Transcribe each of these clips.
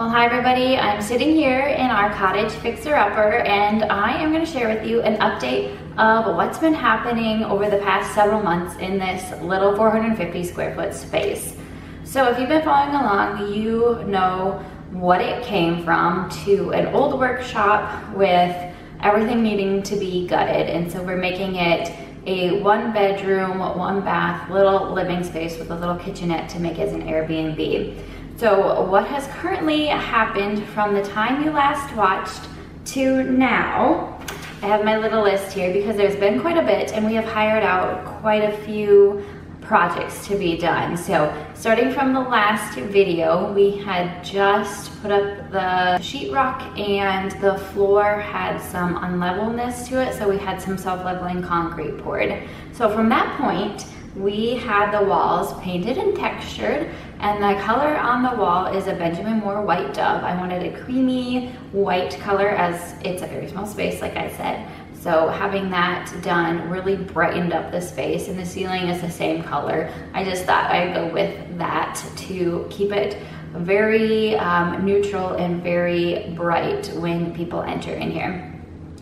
Well, hi everybody, I'm sitting here in our cottage fixer-upper and I am going to share with you an update of what's been happening over the past several months in this little 450 square foot space. So if you've been following along, you know what it came from, to an old workshop with everything needing to be gutted, and so we're making it a one bedroom, one bath, little living space with a little kitchenette to make as an Airbnb. So what has currently happened from the time you last watched to now, I have my little list here because there's been quite a bit and we have hired out quite a few projects to be done. So starting from the last video, we had just put up the sheetrock and the floor had some unlevelness to it, so we had some self-leveling concrete poured. So from that point, we had the walls painted and textured, and the color on the wall is a Benjamin Moore White Dove. I wanted a creamy white color as it's a very small space, like I said. So having that done really brightened up the space, and the ceiling is the same color. I just thought I'd go with that to keep it very neutral and very bright when people enter in here.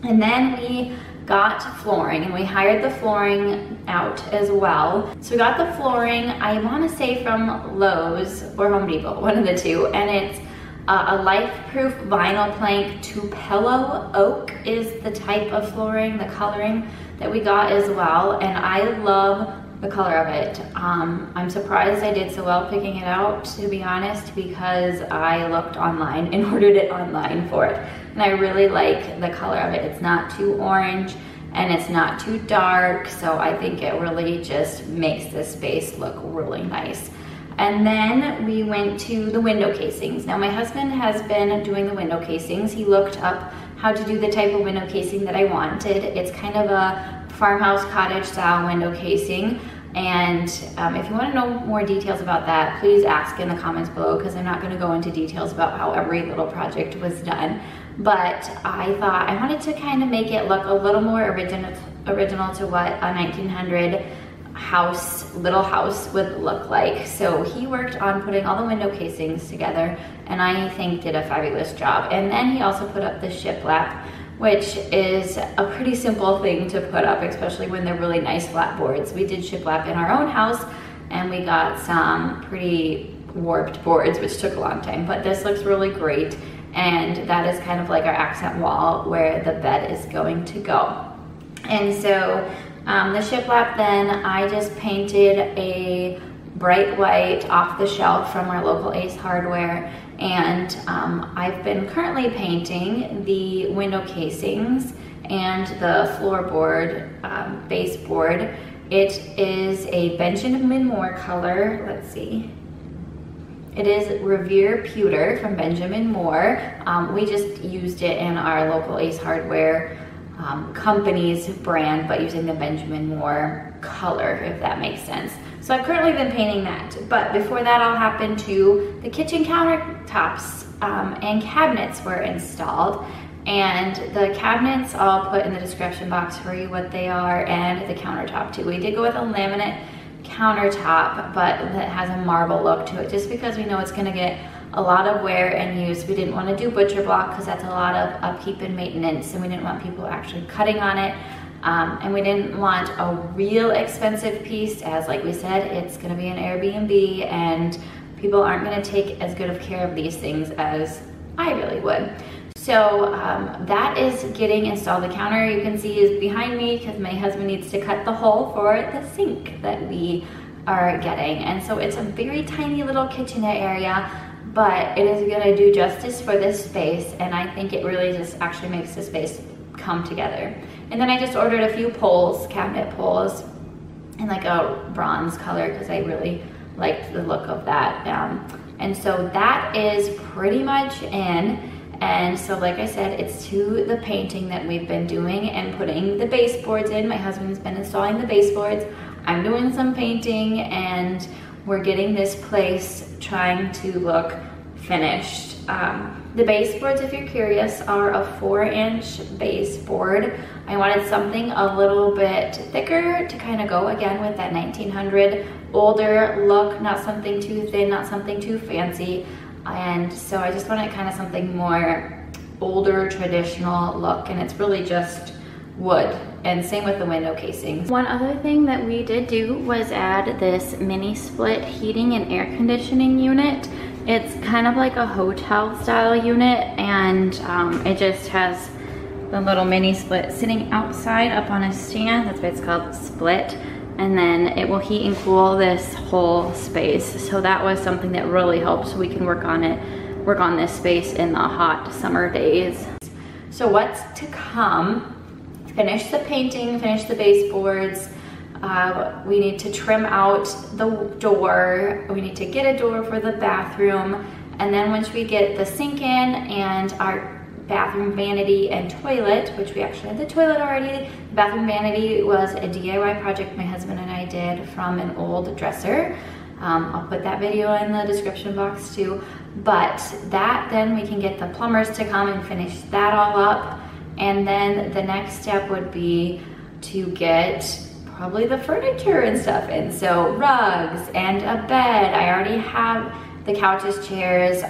And then we got flooring, and we hired the flooring out as well. So we got the flooring, I want to say from Lowe's or Home Depot, one of the two, and it's a Lifeproof vinyl plank. Tupelo Oak is the type of flooring, the coloring that we got as well, and I love the color of it. I'm surprised I did so well picking it out, to be honest, because I looked online and ordered it online for it. And I really like the color of it. It's not too orange and it's not too dark, so I think it really just makes this space look really nice. And then we went to the window casings. Now my husband has been doing the window casings. He looked up how to do the type of window casing that I wanted. It's kind of a farmhouse cottage style window casing. And if you want to know more details about that, please ask in the comments below, because I'm not going to go into details about how every little project was done. But I thought I wanted to kind of make it look a little more original to what a 1900 house, little house would look like. So he worked on putting all the window casings together, and I think did a fabulous job. And then he also put up the shiplap, which is a pretty simple thing to put up, especially when they're really nice flat boards. We did shiplap in our own house, and we got some pretty warped boards, which took a long time, but this looks really great. And that is kind of like our accent wall where the bed is going to go. And so the shiplap, then I just painted a bright white off the shelf from our local Ace Hardware. And I've been currently painting the window casings and the floorboard, baseboard. It is a Benjamin Moore color. Let's see. It is Revere Pewter from Benjamin Moore. We just used it in our local Ace Hardware company's brand, but using the Benjamin Moore color, if that makes sense. So I've currently been painting that, but before that all happened to the kitchen countertops and cabinets were installed. And the cabinets, I'll put in the description box for you what they are, and the countertop too. We did go with a laminate countertop, but that has a marble look to it, just because we know it's going to get a lot of wear and use. We didn't want to do butcher block because that's a lot of upkeep and maintenance, and we didn't want people actually cutting on it, and we didn't want a real expensive piece, as like we said, it's going to be an Airbnb and people aren't going to take as good of care of these things as I really would. So that is getting installed. The counter, you can see, is behind me because my husband needs to cut the hole for the sink that we are getting. And so it's a very tiny little kitchenette area, but it is going to do justice for this space, and I think it really just actually makes the space come together. And then I just ordered a few poles, cabinet poles, in like a bronze color because I really liked the look of that. And so that is pretty much in. And so like I said, it's to the painting that we've been doing and putting the baseboards in. My husband's been installing the baseboards. I'm doing some painting, and we're getting this place trying to look finished. The baseboards, if you're curious, are a 4-inch baseboard. I wanted something a little bit thicker to kind of go again with that 1900 older look, not something too thin, not something too fancy. And so I just wanted kind of something more older, traditional look, and it's really just wood. And same with the window casings. One other thing that we did do was add this mini split heating and air conditioning unit. It's kind of like a hotel style unit, and it just has the little mini split sitting outside up on a stand. That's why it's called split. And then it will heat and cool this whole space. So that was something that really helped, so we can work on this space in the hot summer days. So what's to come? Finish the painting, finish the baseboards. We need to trim out the door. We need to get a door for the bathroom. And then once we get the sink in and our bathroom vanity and toilet, which we actually had the toilet already. The bathroom vanity was a DIY project my husband and I did from an old dresser. I'll put that video in the description box too. But that, then we can get the plumbers to come and finish that all up. And then the next step would be to get probably the furniture and stuff in. So rugs and a bed. I already have the couches, chairs.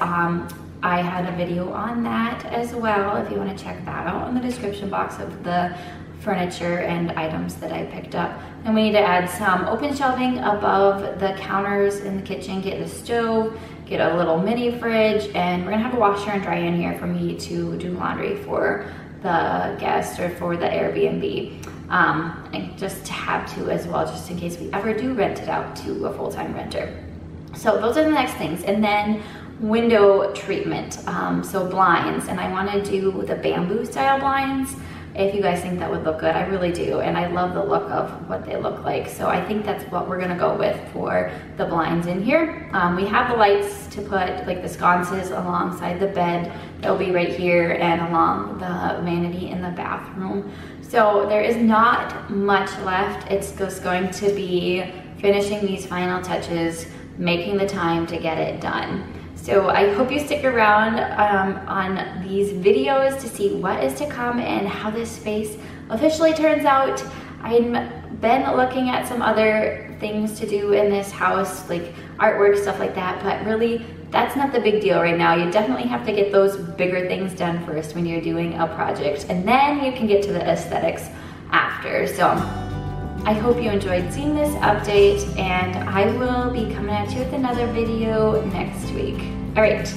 I had a video on that as well, if you want to check that out in the description box, of the furniture and items that I picked up. And we need to add some open shelving above the counters in the kitchen, get the stove, get a little mini fridge, and we're gonna have a washer and dryer in here for me to do laundry for the guest or for the Airbnb. I just have to as well, just in case we ever do rent it out to a full-time renter. So those are the next things. And then window treatment, so blinds. And I wanna do the bamboo style blinds, if you guys think that would look good. I really do, and I love the look of what they look like. So I think that's what we're gonna go with for the blinds in here. We have the lights to put, like the sconces alongside the bed. They'll be right here and along the vanity in the bathroom. So there is not much left. It's just going to be finishing these final touches, making the time to get it done. So I hope you stick around on these videos to see what is to come and how this space officially turns out. I've been looking at some other things to do in this house, like artwork, stuff like that, but really that's not the big deal right now. You definitely have to get those bigger things done first when you're doing a project, and then you can get to the aesthetics after. So I hope you enjoyed seeing this update, and I will be coming at you with another video next week. All right.